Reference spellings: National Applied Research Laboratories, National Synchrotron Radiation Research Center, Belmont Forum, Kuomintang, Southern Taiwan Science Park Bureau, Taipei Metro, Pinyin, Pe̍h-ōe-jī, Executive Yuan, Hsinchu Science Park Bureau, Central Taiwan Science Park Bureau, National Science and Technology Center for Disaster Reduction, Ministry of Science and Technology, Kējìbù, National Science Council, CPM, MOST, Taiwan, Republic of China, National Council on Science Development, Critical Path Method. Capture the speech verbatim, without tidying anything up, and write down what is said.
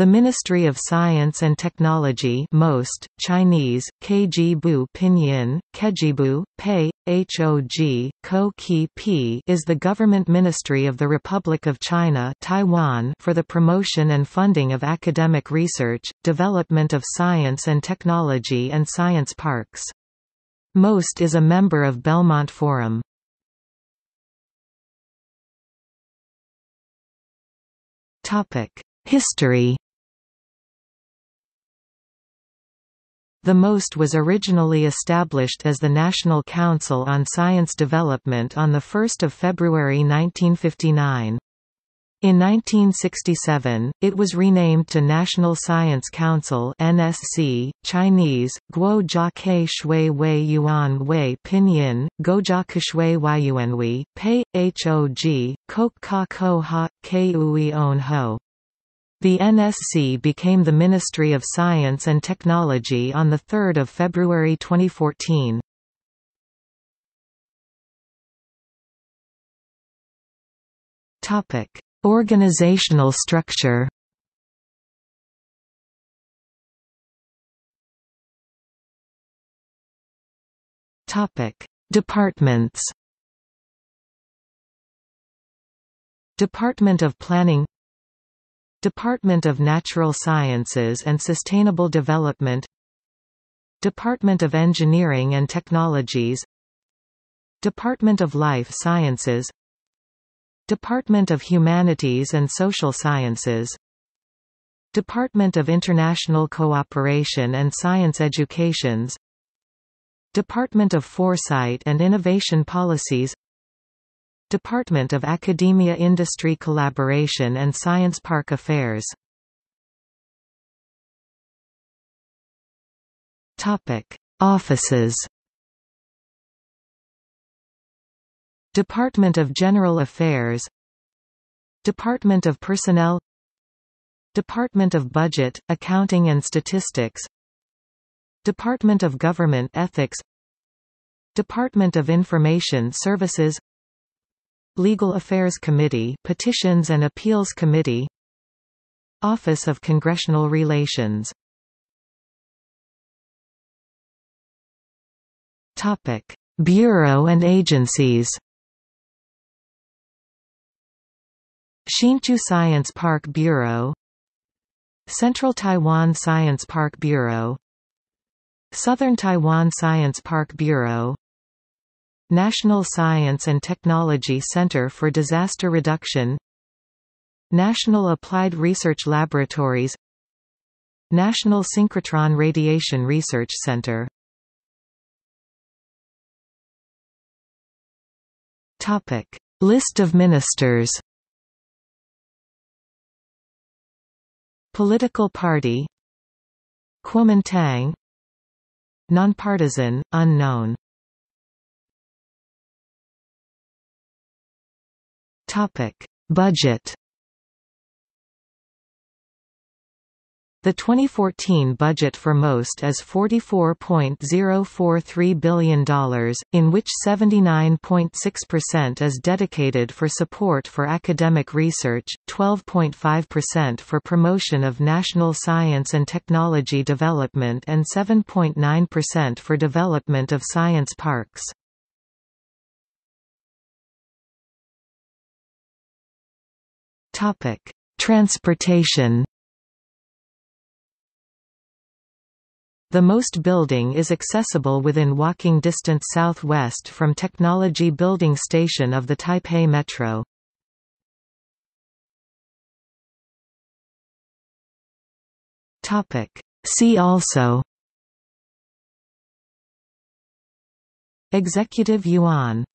The Ministry of Science and Technology (MOST, Chinese: Kjibu Pinyin: Kejibu, Pe̍h-ōe-jī, Ko-Ki-P) is the government ministry of the Republic of China, Taiwan, for the promotion and funding of academic research, development of science and technology, and science parks. MOST is a member of Belmont Forum. Topic: History. The MOST was originally established as the National Council on Science Development on the first of February nineteen fifty-nine. In nineteen sixty-seven, it was renamed to National Science Council (N S C), Chinese: Guozhake Shui Wei Yuan Wei Pinyin: Guozhake Shui Wei Yuan Wei, Pe̍h-ōe-jī, Kok Ka Ko Ha, Kui On Ho. The N S C became the Ministry of Science and Technology on the third of February twenty fourteen. Topic: Organizational structure. Topic: Departments. Department of Planning, Department of Natural Sciences and Sustainable Development, Department of Engineering and Technologies, Department of Life Sciences, Department of Humanities and Social Sciences, Department of International Cooperation and Science Educations, Department of Foresight and Innovation Policies, Department of Academia Industry Collaboration and Science Park Affairs. Topic: Offices. Department of General Affairs, Department of Personnel, Department of Budget, Accounting and Statistics, Department of Government Ethics, Department of Information Services, Legal Affairs Committee, Petitions and Appeals Committee, Office of Congressional Relations. Topic: Bureau and Agencies. Hsinchu Science Park Bureau, Central Taiwan Science Park Bureau, Southern Taiwan Science Park Bureau, National Science and Technology Center for Disaster Reduction, National Applied Research Laboratories, National Synchrotron Radiation Research Center. Topic: List of ministers. Political party, Kuomintang, nonpartisan, unknown. Topic: Budget. The twenty fourteen budget for MOST is forty-four point zero four three billion dollars, in which seventy-nine point six percent is dedicated for support for academic research, twelve point five percent for promotion of national science and technology development, and seven point nine percent for development of science parks. Topic: Transportation. The MOST building is accessible within walking distance southwest from Technology Building Station of the Taipei Metro. Topic: See also. Executive Yuan.